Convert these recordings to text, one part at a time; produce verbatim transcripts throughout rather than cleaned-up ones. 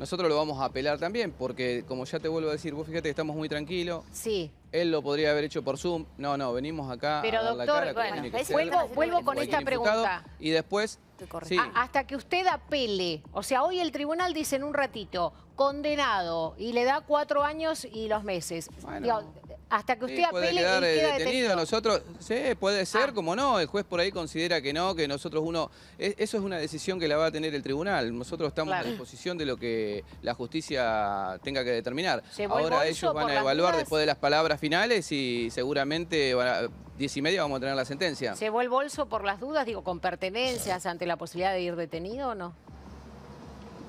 Nosotros lo vamos a apelar también, porque como ya te vuelvo a decir, vos fíjate que estamos muy tranquilos. Sí. Él lo podría haber hecho por Zoom. No, no, venimos acá. Pero a dar doctor, la cara, bueno, bueno que vuelvo, vuelvo con esta pregunta. Y después... Sí. A, hasta que usted apele. O sea, hoy el tribunal dice en un ratito, condenado, y le da cuatro años y los meses. Bueno, digo, hasta que usted sí, apele... Puede quedar y queda detenido. Detenido. Nosotros, sí, puede ser, ah. como no. El juez por ahí considera que no, que nosotros uno... Es, eso es una decisión que la va a tener el tribunal. Nosotros estamos claro. a disposición de lo que la justicia tenga que determinar. Ahora ellos van a evaluar después de las palabras finales y seguramente a diez y media vamos a tener la sentencia. ¿Llevó el bolso por las dudas, digo, con pertenencias ante la posibilidad de ir detenido o no?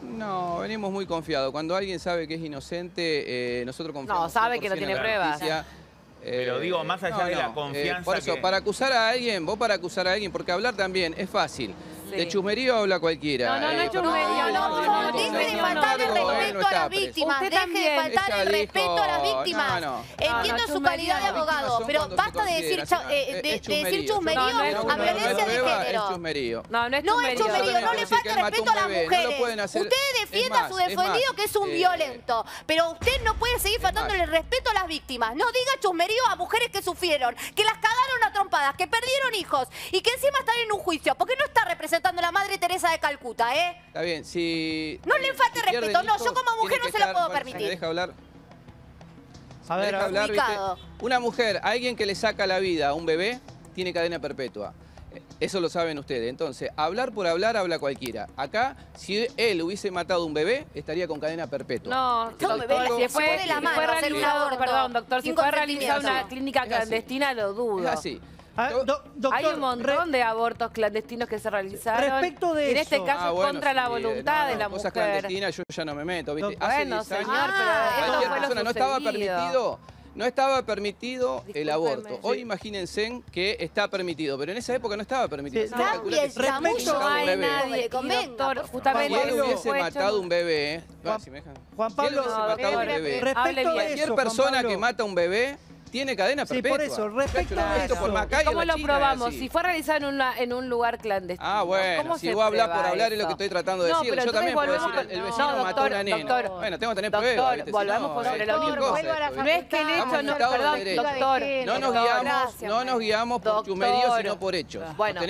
No, venimos muy confiados. Cuando alguien sabe que es inocente, eh, nosotros confiamos. No, sabe que no tiene pruebas. Justicia, eh, Pero digo, más allá no, no, de la confianza... Eh, por eso, que... para acusar a alguien, vos para acusar a alguien, porque hablar también es fácil. Sí. De chusmerío habla cualquiera. No, no, no es eh, chusmerío, no, no, no, no, no, deje de faltar el respeto a las víctimas, deje de faltar el respeto a las víctimas. Entiendo su calidad de abogado, pero basta de decir chusmerío a violencia de género. No, no es chusmerío, no le falta respeto a las mujeres. Usted defienda a su defendido que es un violento, pero usted no puede seguir faltándole el respeto a las víctimas. No diga chusmerío a mujeres que sufrieron, que las cagaron a trompadas, que perdieron hijos y que encima están en un juicio, porque no está representando la madre Teresa de Calcuta, ¿eh? Está bien, si... No le falte si respeto, no, yo como mujer no se lo puedo permitir. ¿Me deja hablar? A ver, deja hablar, ¿viste? Una mujer, alguien que le saca la vida a un bebé, tiene cadena perpetua. Eso lo saben ustedes. Entonces, hablar por hablar, habla cualquiera. Acá, si él hubiese matado a un bebé, estaría con cadena perpetua. No, no bebé, si fue, si fue realizado, perdón, doctor, si fue realizada una clínica clandestina, lo dudo. Es así. Ver, do, doctor, hay un montón de abortos clandestinos que se realizaron. Respecto de en este eso. caso ah, bueno, contra sí, la voluntad no, de la cosas mujer. Cosas clandestinas yo ya no me meto, ¿viste? No, Hace bueno, señor, años, pero cualquier persona no estaba permitido. No estaba permitido Discúlpeme, el aborto. Hoy sí. imagínense que está permitido, pero en esa época no estaba permitido. Sí. Respecto no hay nadie, doctor, justamente si él hubiese matado un bebé, Juan Pablo, cualquier persona que mata un bebé tiene cadena perpetua. Sí, por eso, respecto claro. a esto. Por Macario, ¿cómo lo China, probamos? Si fue realizado en, una, en un lugar clandestino. Ah, bueno, ¿cómo si se vos hablás por hablar eso? Es lo que estoy tratando de no, decir. Yo también puedo decir, el, el vecino no, doctor, mató a una nena. Doctor, bueno, tengo que tener pruebas. Doctor, volvamos por sobre lo mismo. No es que el hecho no, perdón, doctor. No nos guiamos, no nos guiamos por chusmeríos, sino por hechos. Bueno,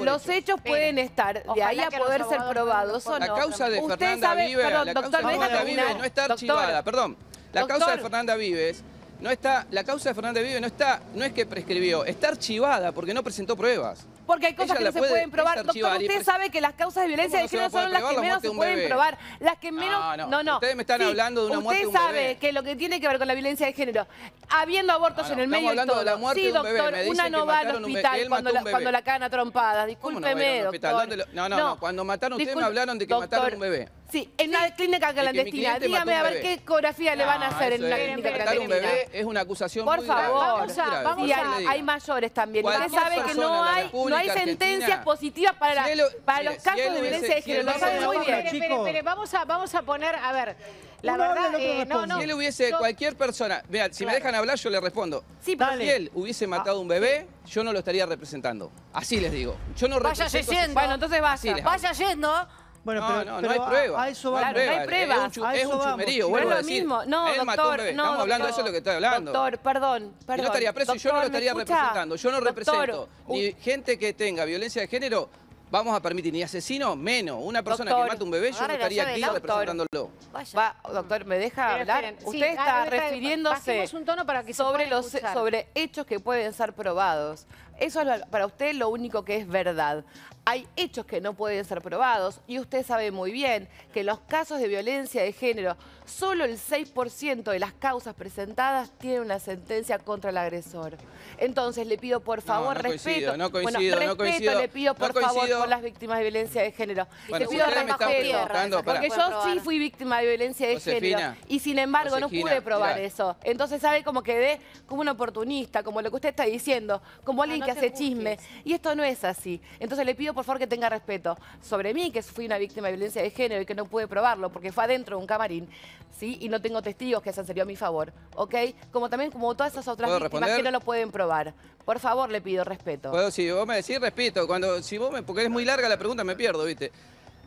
los hechos pueden estar, de ahí a poder ser probados o no. La causa de Fernanda Vives, la causa de Fernanda Vives no está archivada, perdón. La causa de Fernanda Vives... No está, la causa de Fernanda Vives no está, no es que prescribió, está archivada porque no presentó pruebas. Porque hay cosas Ella que no se puede, pueden probar. Doctor, usted sabe que las causas de violencia de género son las que menos se pueden probar. Las que menos... No, no, no, no. Ustedes me están sí. hablando de una usted muerte de un bebé. Usted sabe que lo que tiene que ver con la violencia de género, habiendo abortos no, no, en el medio y todo. De la muerte sí, de un doctor, bebé. Me una no va al hospital bebé, cuando, la, cuando la cagan a trompadas. Discúlpeme, no, doctor. Lo, no, no, no, cuando mataron ustedes me hablaron de que doctor, mataron a un bebé. Sí, en una clínica clandestina. Dígame a ver qué ecografía le van a hacer en una clínica clandestina. Matar un bebé es una acusación muy grave. Por favor, vamos a... Hay mayores también. Usted sabe que no hay... Hay sentencias positivas para, si él, para los casos si de violencia de género. Lo saben muy bien. Espere, espere, vamos a, vamos a poner, a ver, la Uno verdad... Eh, no, no, si él hubiese, yo, cualquier persona... Mirá, si claro. me dejan hablar, yo le respondo. Sí, pero si él hubiese matado a un bebé, yo no lo estaría representando. Así les digo. Yo no Vaya represento... Yendo. Bueno, entonces va así. Vaya yendo... Bueno, no, pero, no, pero no hay pruebas. A eso claro, prueba. No hay pruebas. Es un, es un chumerío, vuelvo no a decir. No es lo mismo. No, Él doctor, no, Estamos hablando de eso, es lo que estoy hablando. Doctor, perdón, perdón. Y no estaría preso y yo no lo estaría representando. Yo no represento ni gente que tenga violencia de género, vamos a permitir, ni asesino, menos. Una persona doctor, que mata a un bebé, yo no estaría aquí doctor. representándolo. Vaya. Va, doctor, ¿me deja pero hablar? Esperen. Usted sí, está refiriéndose un tono para que sobre, los, sobre hechos que pueden ser probados. Eso es para usted lo único que es verdad. Hay hechos que no pueden ser probados y usted sabe muy bien que en los casos de violencia de género, solo el seis por ciento de las causas presentadas tiene una sentencia contra el agresor. Entonces le pido por favor no, no respeto. Coincido, no coincido, bueno, respeto, no coincido, le pido por no favor por las víctimas de violencia de género. Bueno, le pido si me están tierra, porque yo probar. sí fui víctima de violencia de Josefina, género y sin embargo Josefina, no pude probar mirá. eso. Entonces sabe como quedé como un oportunista, como lo que usted está diciendo, como alguien no, no que hace chisme. Y esto no es así. Entonces le pido por favor que tenga respeto sobre mí, que fui una víctima de violencia de género y que no pude probarlo porque fue adentro de un camarín, ¿sí? Y no tengo testigos que se han servido a mi favor, ¿ok? Como también como todas esas otras víctimas responder? que no lo pueden probar. Por favor, le pido respeto. Bueno, si vos me decís respeto, cuando, si vos me, porque es muy larga la pregunta, me pierdo, ¿viste?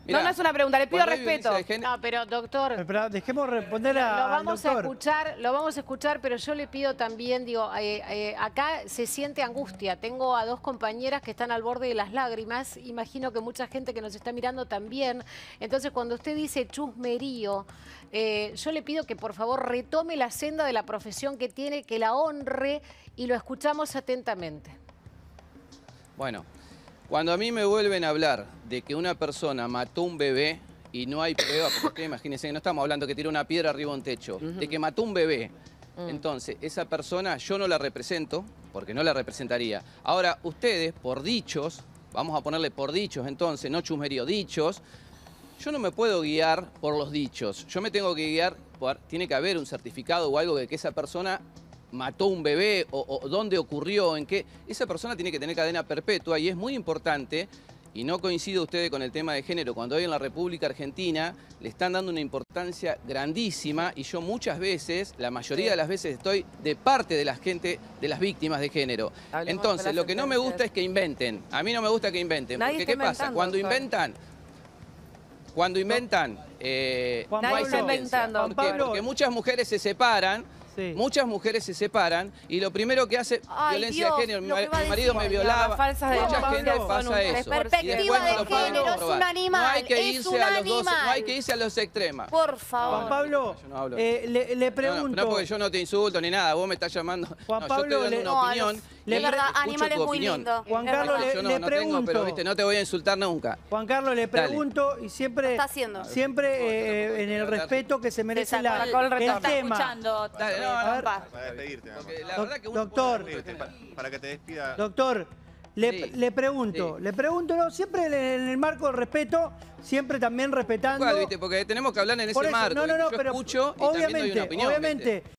Mirá, no, no es una pregunta, le pido respeto. No, pero doctor... Pero dejemos responder a, lo vamos al doctor. a escuchar, Lo vamos a escuchar, pero yo le pido también, digo, eh, eh, acá se siente angustia. Tengo a dos compañeras que están al borde de las lágrimas. Imagino que mucha gente que nos está mirando también. Entonces, cuando usted dice chusmerío, eh, yo le pido que por favor retome la senda de la profesión que tiene, que la honre, y lo escuchamos atentamente. Bueno... Cuando a mí me vuelven a hablar de que una persona mató un bebé y no hay prueba, porque ustedes imagínense, no estamos hablando que tiró una piedra arriba de un techo, uh-huh. de que mató un bebé, uh-huh. entonces esa persona yo no la represento, porque no la representaría. Ahora, ustedes, por dichos, vamos a ponerle por dichos entonces, no chusmerío, dichos, yo no me puedo guiar por los dichos, yo me tengo que guiar, por, tiene que haber un certificado o algo de que esa persona... mató un bebé, o, o dónde ocurrió, en qué... Esa persona tiene que tener cadena perpetua y es muy importante, y no coincido ustedes con el tema de género, cuando hoy en la República Argentina le están dando una importancia grandísima y yo muchas veces, la mayoría de las veces estoy de parte de la gente, de las víctimas de género. Hablemos. Entonces, lo que no me gusta es que inventen. A mí no me gusta que inventen, Nadie porque ¿qué pasa? Cuando inventan... Cuando inventan... Eh, Juan Pablo. No hay sentencia. ¿Por qué? Porque muchas mujeres se separan... Sí. Muchas mujeres se separan y lo primero que hace Ay, violencia Dios, de género. Mi, mi marido decir, me violaba. Mucha gente Pablo, pasa eso. Perspectiva y después de no género es un animal. No hay que irse un a los dos, no hay que irse a los extremos. Por favor. Juan Pablo, no, no, eh, le, le pregunto. No, no, no porque yo no te insulto ni nada. Vos me estás llamando. Juan no, Pablo, yo te doy una no, opinión. Le es verdad, animal es muy opinión. lindo. Juan Carlos, le, yo no, le no pregunto. Tengo, pero viste, no te voy a insultar nunca. Juan Carlos, le pregunto Dale. y siempre, está haciendo? siempre no, eh, no en el tratar. respeto que se merece se la, el tema. Está escuchando. Dale, no, a ver, para despedirte. La verdad que doctor, puede... para que te despida. Doctor, le, sí, le pregunto, sí. le pregunto, no, siempre en el marco del respeto, siempre también respetando. Igual, viste, porque tenemos que hablar en ese eso, marco. No, no, no, yo pero escucho y obviamente, doy una opinión, obviamente,